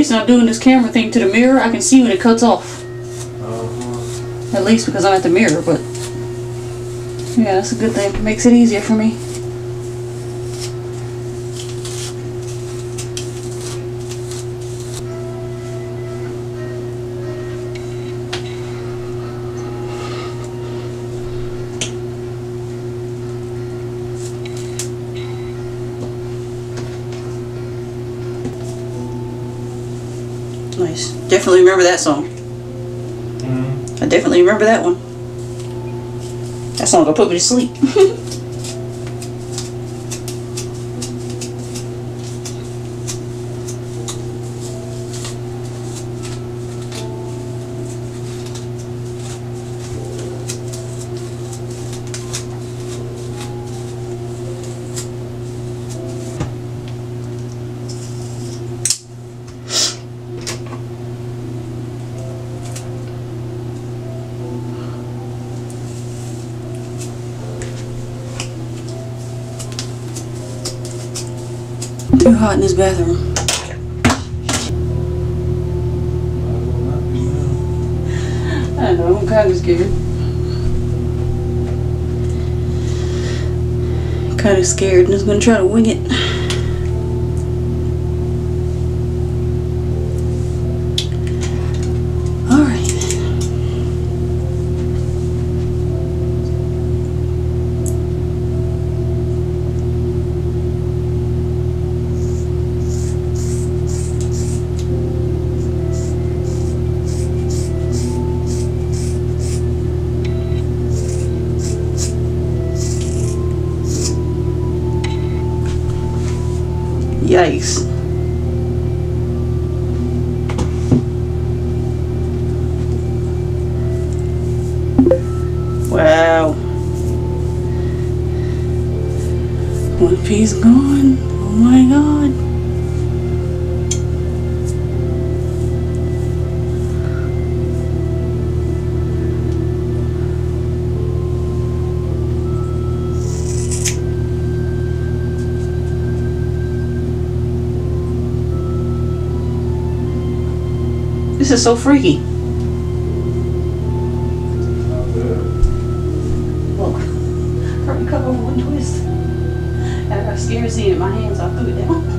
least I'm doing this camera thing to the mirror. I can see when it cuts off. At least because I'm at the mirror, but yeah, that's a good thing. It makes it easier for me. Nice. Definitely remember that song. I definitely remember that one. That song will put me to sleep. Too hot in this bathroom. I know, I'm kind of scared. And I'm gonna try to wing it. All right. Yikes. Wow. One piece gone. Oh my god. This is so freaky. Look, curtain cut over one twist. And I got scared seeing it in my hands, I threw it down.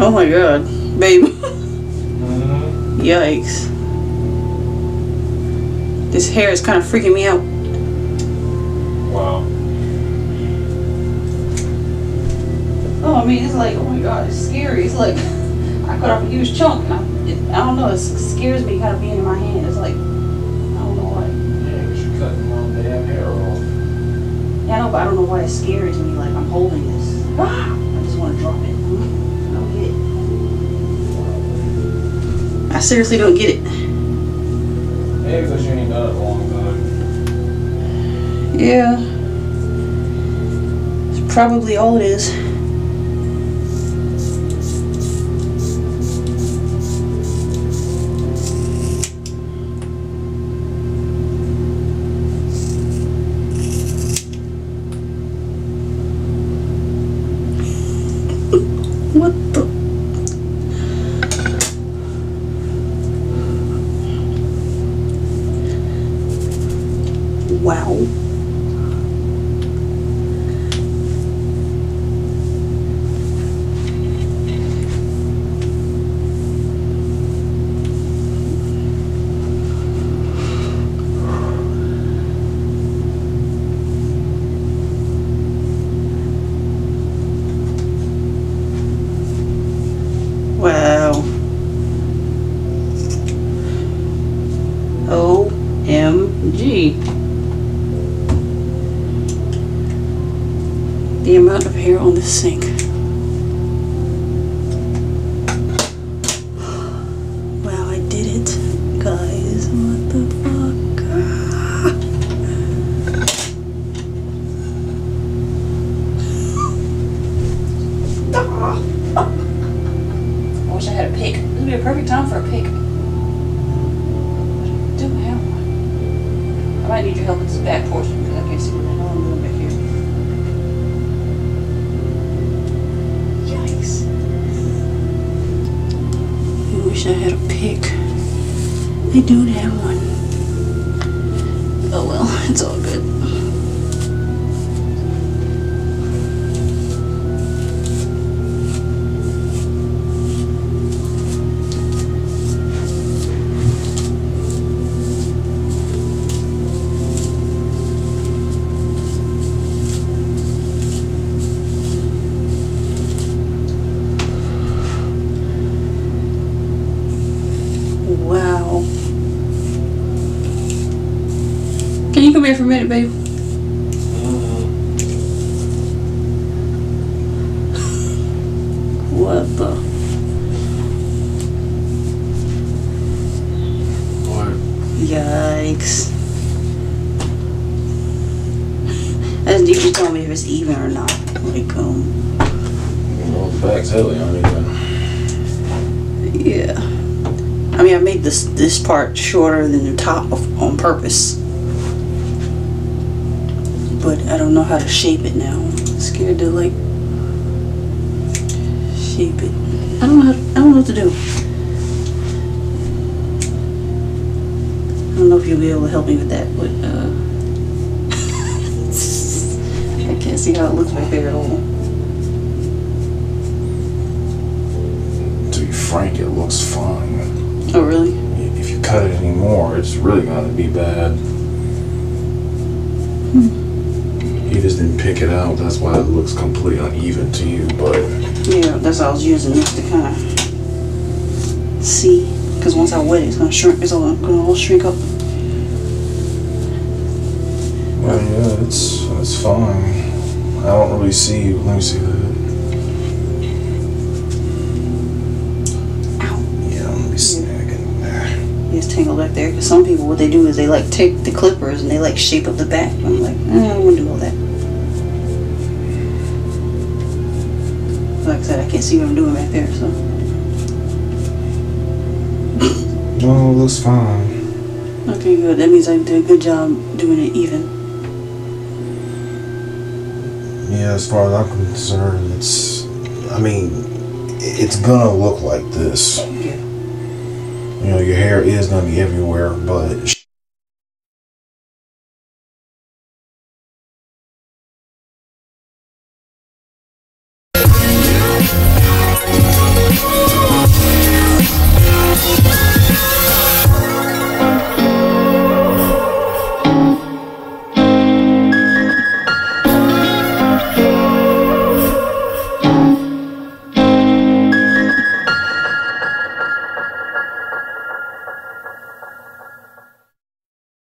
Oh my god. Okay. Oh my god, babe. Yikes. This hair is kind of freaking me out. Wow. Oh, I mean, it's like, oh my god, it's scary. It's like, I cut off a huge chunk. And I don't know, it scares me kind of being in my hand. It's like, I don't know why. Yeah, because you're cutting all the damn hair off. Yeah, I know, but I don't know why it scares me. Like, I'm holding this. I just want to drop it. I seriously don't get it. Maybe because you ain't done it a long time. Yeah. probably all it is. What the? Wow. OMG. The amount of hair on this sink. Wow, I did it, guys. What the fuck? I wish I had a pig. This would be a perfect time for a pig. I might need your help with this back portion because I can't see what the hell I'm doing back here. Yikes. I wish I had a pick. I don't have one. Oh well, it's all good. Wow. Can you come here for a minute, babe? What the? What? Yikes. I didn't even tell me if it's even or not. Like, well, the back's heavy on it. Yeah. I mean, I made this part shorter than the top on purpose, but I don't know how to shape it now. I'm scared to like shape it. I don't know what to do. I don't know if you'll be able to help me with that, but I can't see how it looks right there at all. To be frank, it looks fine. Oh really? If you cut it anymore, it's really gonna be bad. You just didn't pick it out. That's why it looks completely uneven to you. But yeah, that's what I was using just to kind of see. Because once I wet it, it's gonna shrink. It's all gonna shrink up. Well, yeah, it's fine. I don't really see. Let me see that. Tangled back there because some people, what they do is they like take the clippers and they like shape up the back. I'm like, I don't want to do all that. Like I said, I can't see what I'm doing back there, so. No, it looks fine. Okay, good. That means I did a good job doing it even. Yeah, as far as I'm concerned, it's gonna look like this. Yeah. You know, your hair is going to be everywhere, but